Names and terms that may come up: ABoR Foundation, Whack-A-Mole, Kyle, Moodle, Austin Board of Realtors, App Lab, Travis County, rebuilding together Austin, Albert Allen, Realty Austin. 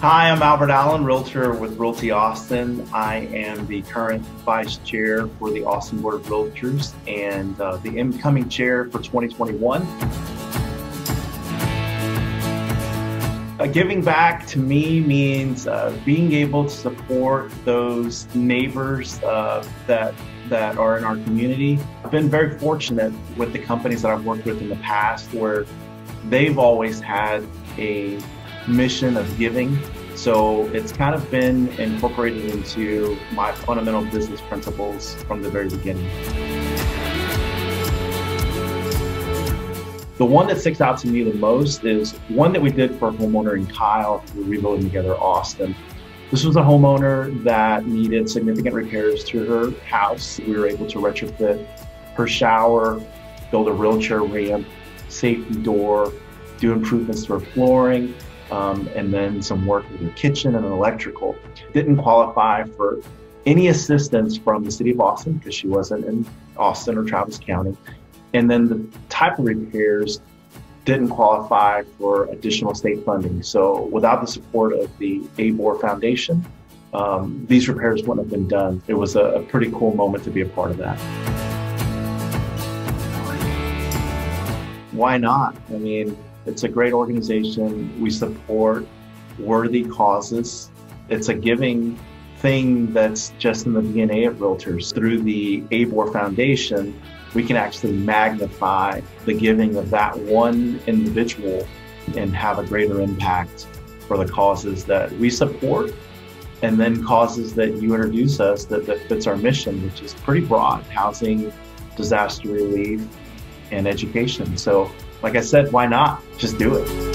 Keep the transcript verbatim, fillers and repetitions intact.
Hi, I'm Albert Allen, Realtor with Realty Austin. I am the current Vice Chair for the Austin Board of Realtors and uh, the incoming Chair for twenty twenty-one. Uh, giving back to me means uh, being able to support those neighbors uh, that, that are in our community. I've been very fortunate with the companies that I've worked with in the past where they've always had a mission of giving, so it's kind of been incorporated into my fundamental business principles from the very beginning. The one that sticks out to me the most is one that we did for a homeowner in Kyle through Rebuilding Together Austin. This was a homeowner that needed significant repairs to her house. We were able to retrofit her shower, build a wheelchair ramp, safety door, do improvements to her flooring, Um, and then some work with the kitchen and an electrical. Didn't qualify for any assistance from the city of Austin because she wasn't in Austin or Travis County. And then the type of repairs didn't qualify for additional state funding. So without the support of the ABoR Foundation, um, these repairs wouldn't have been done. It was a, a pretty cool moment to be a part of that. Why not? I mean, it's a great organization. We support worthy causes. It's a giving thing that's just in the D N A of realtors. Through the ABoR Foundation, we can actually magnify the giving of that one individual and have a greater impact for the causes that we support, and then causes that you introduce us that, that fits our mission, which is pretty broad: housing, disaster relief, and education. So, like I said, why not? Just do it.